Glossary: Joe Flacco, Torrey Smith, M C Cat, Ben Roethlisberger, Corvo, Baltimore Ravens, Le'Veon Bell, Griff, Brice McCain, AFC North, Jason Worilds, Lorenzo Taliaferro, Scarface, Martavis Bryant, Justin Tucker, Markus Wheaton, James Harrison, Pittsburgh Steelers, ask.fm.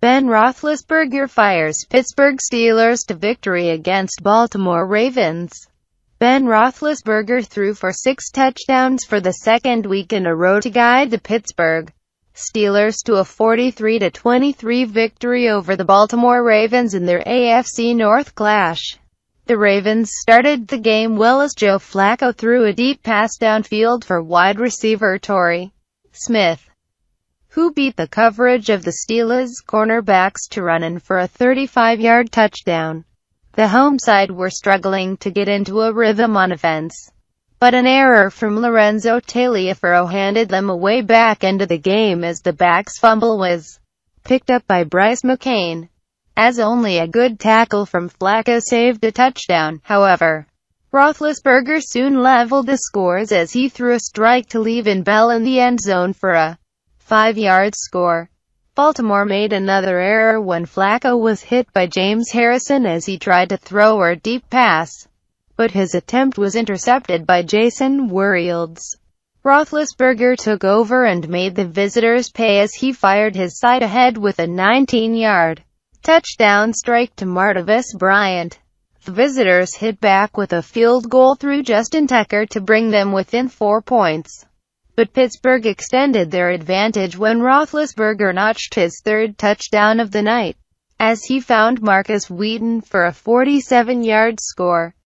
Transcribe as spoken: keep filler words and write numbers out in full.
Ben Roethlisberger fires Pittsburgh Steelers to victory against Baltimore Ravens. Ben Roethlisberger threw for six touchdowns for the second week in a row to guide the Pittsburgh Steelers to a forty-three to twenty-three victory over the Baltimore Ravens in their A F C North clash. The Ravens started the game well as Joe Flacco threw a deep pass downfield for wide receiver Torrey Smith, who beat the coverage of the Steelers' cornerbacks to run in for a thirty-five yard touchdown. The home side were struggling to get into a rhythm on offense, but an error from Lorenzo Taliaferro handed them away back into the game as the back's fumble was picked up by Brice McCain, as only a good tackle from Flacco saved a touchdown. However, Roethlisberger soon leveled the scores as he threw a strike to Le'Veon Bell in the end zone for a five yard score. Baltimore made another error when Flacco was hit by James Harrison as he tried to throw a deep pass, but his attempt was intercepted by Jason Worilds. Roethlisberger took over and made the visitors pay as he fired his side ahead with a nineteen yard touchdown strike to Martavis Bryant. The visitors hit back with a field goal through Justin Tucker to bring them within four points, but Pittsburgh extended their advantage when Roethlisberger notched his third touchdown of the night, as he found Markus Wheaton for a forty-seven yard score.